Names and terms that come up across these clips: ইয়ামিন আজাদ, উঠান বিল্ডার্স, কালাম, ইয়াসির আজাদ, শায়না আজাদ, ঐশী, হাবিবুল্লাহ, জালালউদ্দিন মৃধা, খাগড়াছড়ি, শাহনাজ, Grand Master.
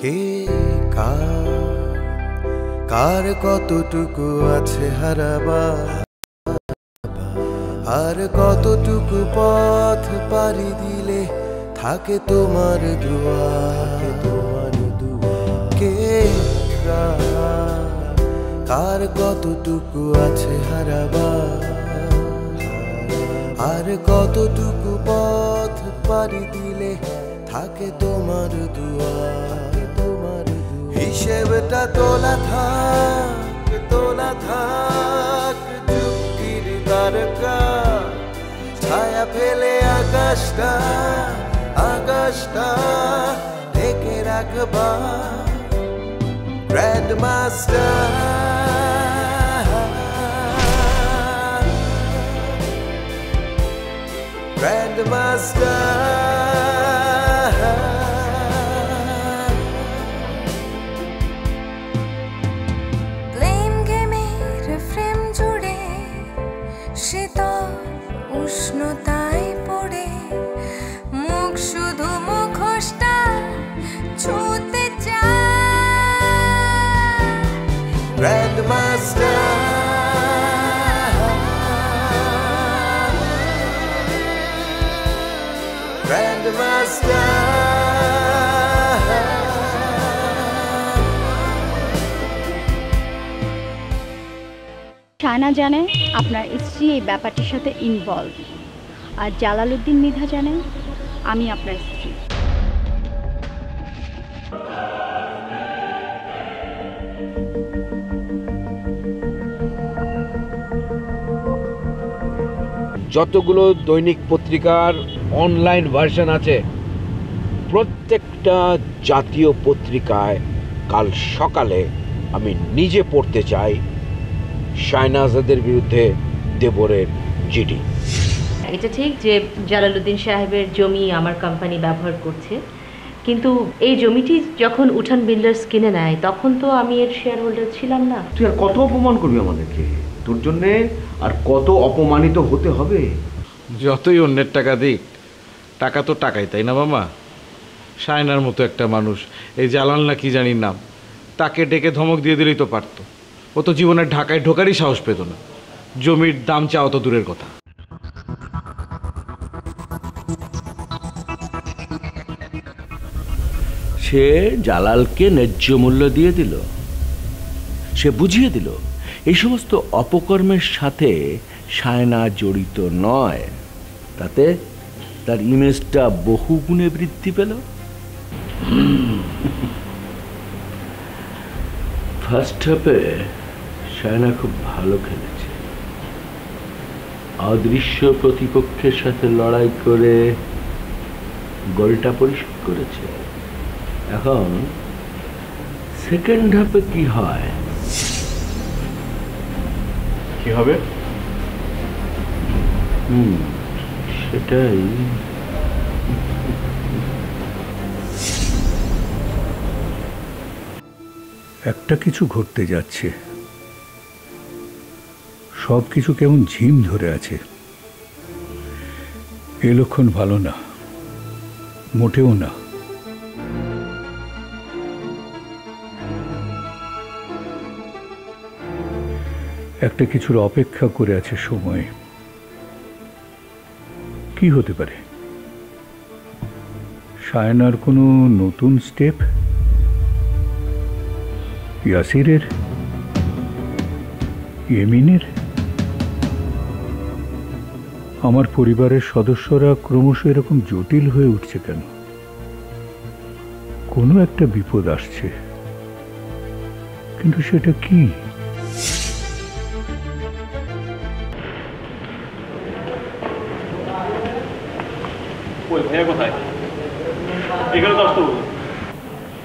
কে কার কতটুকু আছে হারাবা, আর কতটুকু পথ পাড়ি দিলে থাকে তোমার দুয়ারে তোমার দুয়ারে। কে কার কতটুকু আছে হারাবা, আর কতটুকু পথ পাড়ি দিলে থাকে তোমার দুয়ারে তোমার দুয়ারে। হিসেবটা তোলা থাক যুক্তির তারকা, ছায়া ফেলে আকাশটা আকাশটা ঢেকে রাখবা। Grand Master Grand Master Blame game reframe jude shito ushnotai pore mukh shudhu mukhoshta chute chay Grand Master Grand Master China জানে আপনার স্ত্রী এই ব্যাপারটির সাথে ইনভলভ, আর জালালউদ্দিন মৃধা জানে আমি আপনার স্ত্রী। যতগুলো দৈনিক পত্রিকার অনলাইন ভার্সন আছে, প্রত্যেকটা জাতীয় পত্রিকায় কাল সকালে আমি নিজে পড়তে চাই শাহনাজদের বিরুদ্ধে দেবরের জিডি। এটা ঠিক যে জালালউদ্দিন সাহেবের জমি আমার কোম্পানি ব্যবহার করছে, কিন্তু এই জমিটি যখন উঠান বিল্ডার্স কিনে নেয় তখন তো আমি এর শেয়ার হোল্ডার ছিলাম না। তুই আর কত অপমান করবি আমাদেরকে? তোর জন্যে আর কত অপমানিত হতে হবে? যতই অন্যের টাকা দিক, টাকা তো টাকাই, তাই না মামা? শায়নার মতো একটা মানুষ, এই জালাল না কি জানি নাম, তাকে ডেকে ধমক দিয়ে দিলেই তো পারতো। ও তো জীবনে ঢাকায় ঢোকারই সাহস পেত না, জমির দাম চাও তো দূরের কথা। সে জালালকে ন্যায্য মূল্য দিয়ে দিল, সে বুঝিয়ে দিল এই সমস্ত অপকর্মের সাথে শায়না জড়িত নয়, তাতে তার ইমেজটা বহু গুণে বৃদ্ধি পেল। ফার্স্ট হাফে শায়না খুব ভালো খেলেছে, অদৃশ্য প্রতিপক্ষের সাথে লড়াই করে গোলটা পরিশোধ করেছে। এখন সেকেন্ড হাফে কি হয়? কি হবে সেটাই। একটা কিছু ঘটতে যাচ্ছে, সব কিছু কেমন ঝিম ধরে আছে। এ লক্ষণ ভালো না, মোটেও না। একটা কিছুর অপেক্ষা করে আছে সময়, কি হতে পারে? শায়নার কোনো নতুন স্টেপ, ইয়াসিরের, ইমিনের? আমার পরিবারের সদস্যরা ক্রমশ এরকম জটিল হয়ে উঠছে কেন? কোনো একটা বিপদ আসছে, কিন্তু সেটা কি?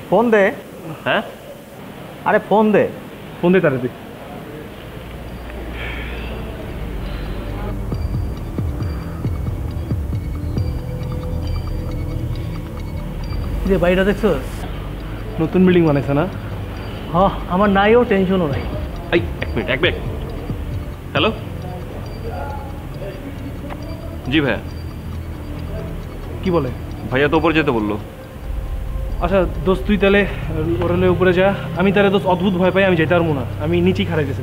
ফোন দে। হ্যাঁ, আরে ফোন দে, ফোন দে তাড়াতাড়ি। যে বাড়িটা দেখছো নতুন বিল্ডিং বানাইছে না? হ্যাঁ, আমার নাইও টেনশনও নাই। এক মিনিট। হ্যালো, জি ভাইয়া। কি বলে ভাইয়া? তো উপরে যেতে বললো। আচ্ছা দোস্ত তুই তাহলে ওরলে উপরে যা, আমি তাহলে দোস্ত অদ্ভুত ভয় পাই, আমি যেতে পারবো না, আমি নিচেই খারাই গেছি।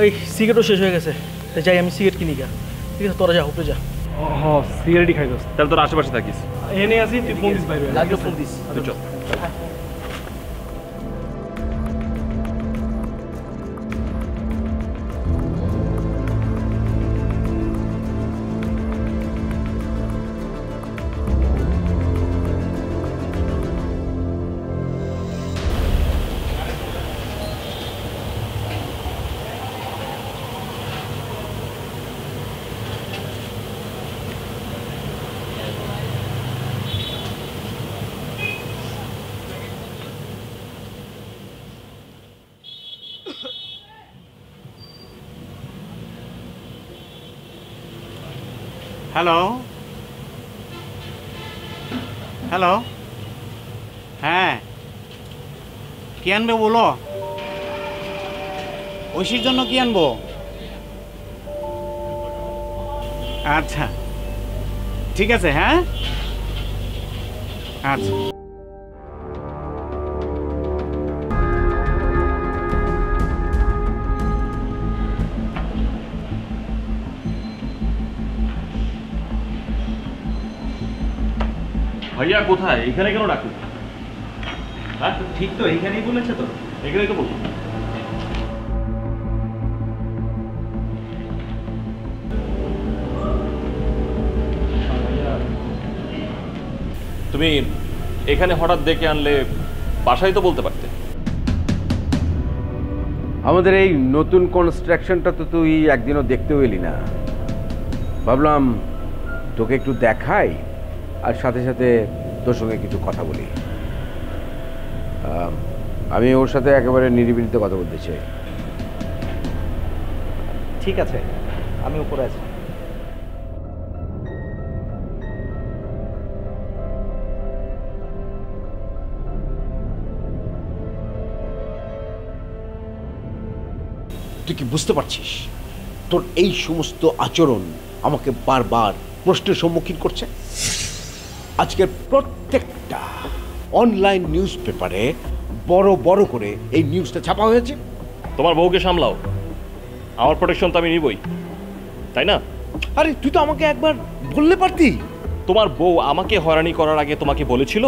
ওই সিগারেটও শেষ হয়ে গেছে, তাই যাই আমি সিগারেট কিনি গা। ঠিক আছে তোরা যা উপরে যা। হ্যাঁ সিগারেটই খাই দোস্ত, তাহলে তোর আশেপাশে থাকিস, এনে আসি তুই ফোন দিস বাইরে, লাগলে ফোন দিস। তুই চল। Hello? Hello? হ্যাঁ কি আনবে বলো? ঐশীর জন্য কি আনবো? আচ্ছা ঠিক আছে, হ্যাঁ আচ্ছা। ভাইয়া কোথায়? এখানে কেন ডাকো? হ্যাঁ ঠিক তো এইখানেই বলেছে তো, এখানেই তো বলবো। তুমি এখানে হঠাৎ ডেকে আনলে, বাসায় তো বলতে পারতে। আমাদের এই নতুন কনস্ট্রাকশনটা তো তুই একদিনও দেখতে পেলি না, ভাবলাম তোকে একটু দেখাই আর সাথে সাথে তোর সঙ্গে কিছু কথা বলি। আমি ওর সাথে একেবারে নিরিবিলিতে কথা বলতে চাই। ঠিক আছে আমি উপরে আছি। তুই কি বুঝতে পারছিস তোর এই সমস্ত আচরণ আমাকে বারবার প্রশ্নের সম্মুখীন করছে? আজকের প্রত্যেকটা অনলাইন নিউজ পেপারে বড় বড় করে এই নিউজটা ছাপা হয়েছে। তোমার বউকে সামলাও, আমার প্রোটেকশন তো আমি নিবই, তাই না? আরে তুই তো আমাকে একবার বললে পারতি। তোমার বউ আমাকে হয়রানি করার আগে তোমাকে বলেছিল?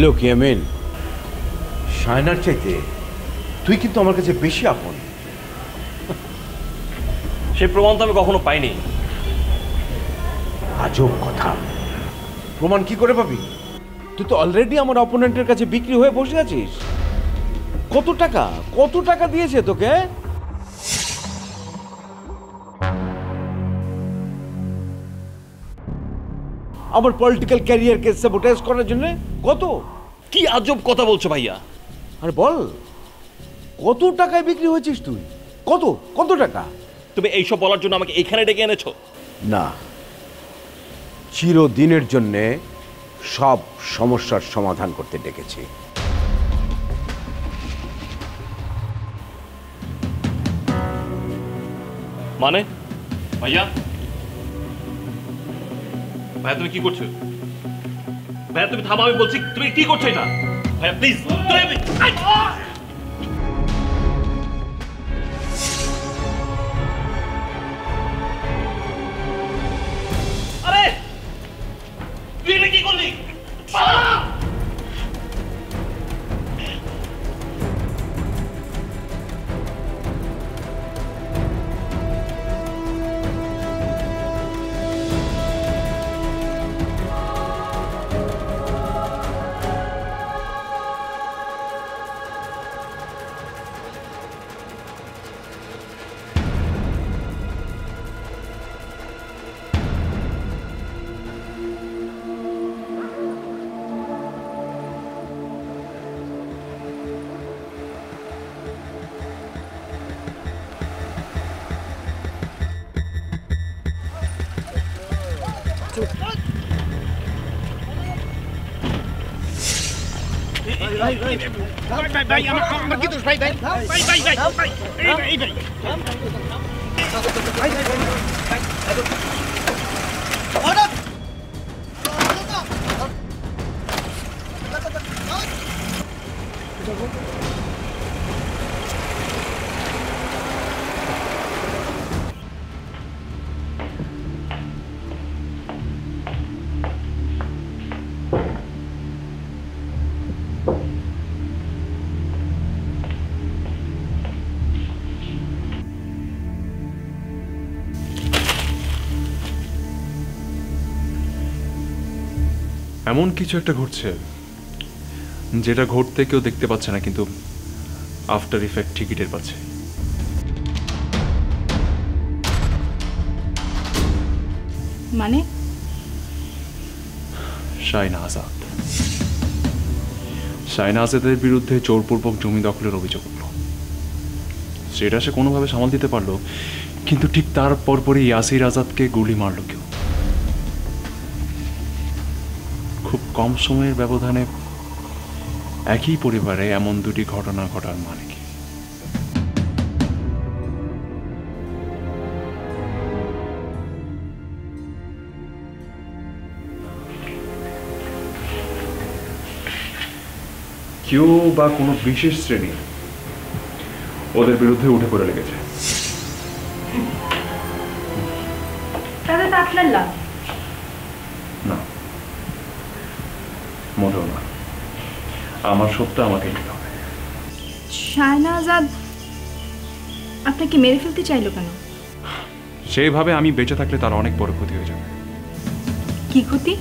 লুক ইয়ামিন, শায়নার চাইতে তুই কিন্তু আমার কাছে বেশি আপন। সে প্রমাণ তো আমি কখনো পাইনি। আজব কথা, প্রমাণ কি করে পাবি? তুই তো অলরেডি আমার অপোনেন্টের কাছে বিক্রি হয়ে বসে আছিস। কত টাকা দিয়েছে তোকে? আমার পলিটিক্যাল ক্যারিয়ারকে স্যাবোটেজ করার জন্য কত? কি আজব কথা বলছো ভাইয়া। আরে বল কত টাকায় বিক্রি হয়েছিস তুই? কত টাকা? তুমি এইসব বলার জন্য আমাকে এখানে ডেকে এনেছো? না, চিরদিনের জন্যে সব সমস্যার সমাধান করতে ডেকেছি। মানে ভাইয়া তুমি কি করছো? ভাইয়া তুমি থামো, আমি বলছি তুমি কি করছো এটা। ভাইয়া প্লিজ। এমন কিছু একটা ঘটছে যেটা ঘটতে কেউ দেখতে পাচ্ছে না, কিন্তু আফটার ইফেক্ট ঠিকই টের পাচ্ছে। মানে শাইনা আজাদের বিরুদ্ধে জোরপূর্বক জমি দখলের অভিযোগ উঠল, সেটা সে কোনোভাবে সামাল দিতে পারলো, কিন্তু ঠিক তার পরপরই ইয়াসির আজাদকে গুলি মারল কেউ। খুব কম সময়ের ব্যবধানে একই পরিবারে এমন দুটি ঘটনা ঘটার মানে কি? কেউ বা কোনো বিশেষ শ্রেণী ওদের বিরুদ্ধে উঠে পড়ে লেগেছে। না, মোটেও না, আমার সত্যটা আমাকে দিতে হবে। শায়না আজাদ আপনাকে মেরে ফেলতে চাইলো কেন? সেইভাবে আমি বেঁচে থাকলে তার অনেক বড় ক্ষতি হয়ে যাবে। কি ক্ষতি?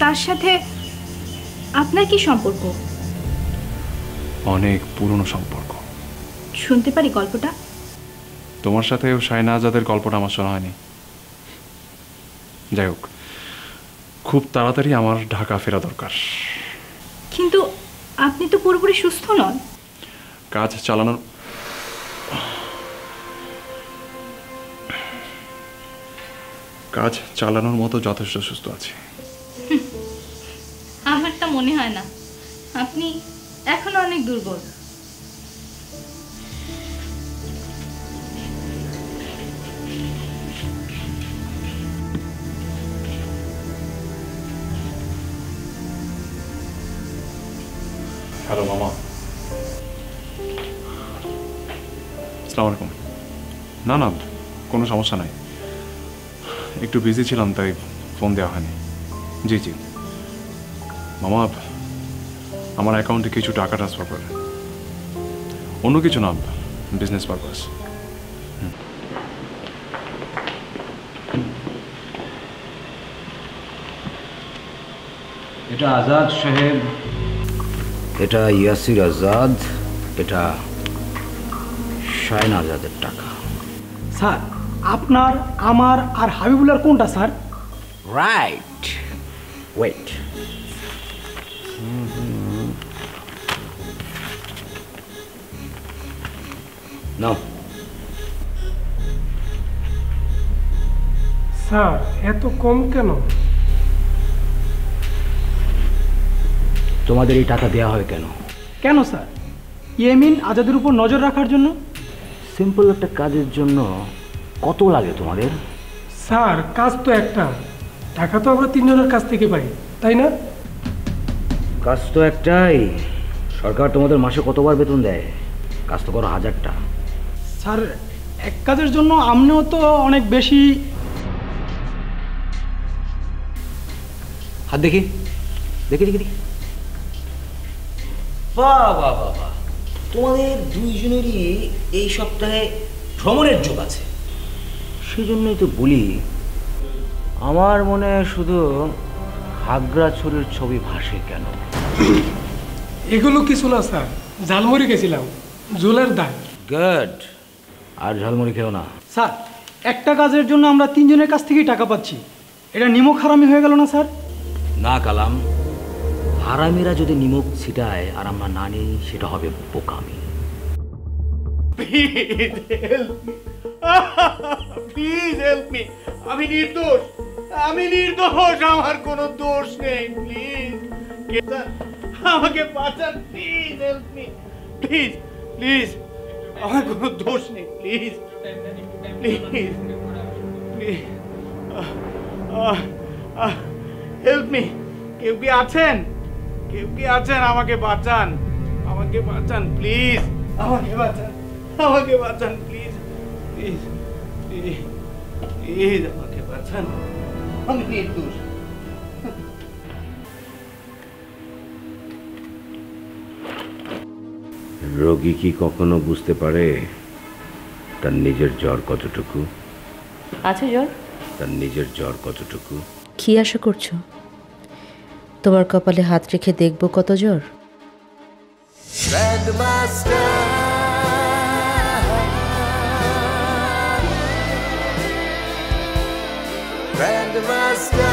তার সাথে আপনার কি সম্পর্ক? অনেক পুরনো সম্পর্ক। শুনতে পারি গল্পটা? তোমার সাথে শায়না আজাদের গল্পটা আমার শোনা হয়নি। যাই হোক, খুব তাড়াতাড়ি আমার ঢাকা ফেরা দরকার। কিন্তু আপনি তো পুরোপুরি সুস্থ নন। কাজ চালানোর মতো যথেষ্ট সুস্থ আছি। আমার তা মনে হয় না, আপনি এখনো অনেক দুর্বল। হ্যালো মামা, আসসালামু আলাইকুম। না না, কোনো সমস্যা নাই, একটু বিজি ছিলাম তাই ফোন দেওয়া হয়নি। জি জি মামা, আমার অ্যাকাউন্টে কিছু টাকা ট্রান্সফার করে, অন্য কিছু না, বিজনেস পারপাস। এটা আজাদ সাহেব, এটা ইয়াসির আজাদ, এটা শায়না আজাদের টাকা। স্যার, আপনার, আমার আর হাবিবুল্লার কোনটা স্যার? Right, wait. নাও স্যার, এত কম কেন? তোমাদের এই টাকা দেওয়া হয় কেন? কেন স্যার? ইয়ামিন আজাদের উপর নজর রাখার জন্য। সিম্পল একটা কাজের জন্য কত লাগে তোমাদের? স্যার, কাজ তো একটা, টাকা তো আমরা তিনজনের কাছ থেকে পাই, তাই না? কাজ তো একটাই। সরকার তোমাদের মাসে কতবার বেতন দেয়? কাজ তো করো হাজারটা। স্যার, এক কাজের জন্য আমনিও তো অনেক বেশি। হাত দেখি দেখি দেখি দেখি। বাহ বাহ বাহ, তোমাদের দুইজনেরই এই সপ্তাহে ভ্রমণের যোগ আছে। সেজন্যই তো বলি, আমার মনে শুধু খাগড়াছড়ির ছবি ভাসে কেন? এগুলো কিছু না স্যার, ঝালমুড়ি খেয়েছিলাম, জুলের দাগ। গুড, আর ঝালমুড়ি খেও না। স্যার, একটা কাজের জন্য আমরা তিনজনের কাছ থেকেই টাকা পাচ্ছি, এটা নিমক হারামি হয়ে গেল না স্যার? না কালাম, হারামিরা যদি নিমক ছিটায় আর আমরা না নেই, সেটা হবে বোকামি। প্লিজ হেল্প মি, আমি নির্দোষ, আমার কোনো দোষ নেই, প্লিজ আমাকে বাঁচান, please help me, please please, আমার কোনো দোষ নেই, please please please help me. কেউ কি আছেন? আমাকে বাঁচান, প্লিজ, প্লিজ প্লিজ প্লিজ আমাকে বাঁচান, আমি নির্দোষ। রোগী কি কখনো বুঝতে পারে তার নিজের জ্বর কতটুকু? আচ্ছা, জ্বর তার নিজের জ্বর কতটুকু? কি আশা করছো? তোমার কপালে হাত রেখে দেখব কত জোর। Grand Master, Grand Master.